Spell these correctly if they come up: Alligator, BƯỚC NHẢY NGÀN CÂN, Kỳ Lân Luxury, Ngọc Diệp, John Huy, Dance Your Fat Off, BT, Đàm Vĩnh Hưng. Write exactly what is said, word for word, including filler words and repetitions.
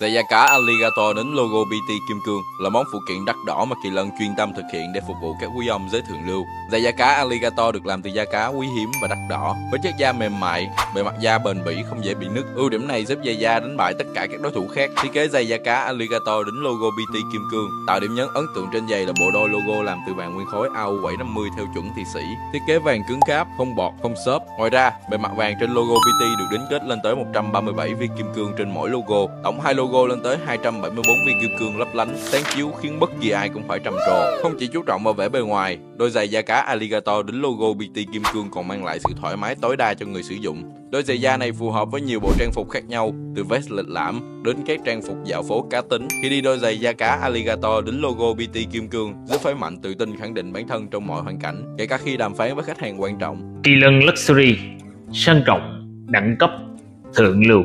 Giày da cá Alligator đến logo bê tê kim cương là món phụ kiện đắt đỏ mà Kỳ Lân chuyên tâm thực hiện để phục vụ các quý ông giới thượng lưu. Giày da cá Alligator được làm từ da cá quý hiếm và đắt đỏ, với chất da mềm mại, bề mặt da bền bỉ không dễ bị nứt. Ưu điểm này giúp giày da đánh bại tất cả các đối thủ khác. Thiết kế giày da cá Alligator đính logo bê tê kim cương tạo điểm nhấn ấn tượng trên giày là bộ đôi logo làm từ vàng nguyên khối A U bảy trăm năm mươi theo chuẩn Thụy Sĩ. Thiết kế vàng cứng cáp, không bọt, không xốp. Ngoài ra, bề mặt vàng trên logo bê tê được đính kết lên tới một trăm ba mươi bảy viên kim cương trên mỗi logo. Tổng hai logo lên tới hai trăm bảy mươi bốn viên kim cương lấp lánh, sáng chiếu khiến bất kỳ ai cũng phải trầm trồ. Không chỉ chú trọng vào vẻ bề ngoài, đôi giày da cá Alligator đính logo bê tê kim cương còn mang lại sự thoải mái tối đa cho người sử dụng. Đôi giày da này phù hợp với nhiều bộ trang phục khác nhau, từ vest lịch lãm đến các trang phục dạo phố cá tính. Khi đi đôi giày da cá Alligator đính logo bê tê kim cương giúp phái mạnh tự tin khẳng định bản thân trong mọi hoàn cảnh, kể cả khi đàm phán với khách hàng quan trọng. Kỳ Lân Luxury sang trọng, đẳng cấp, thượng lưu.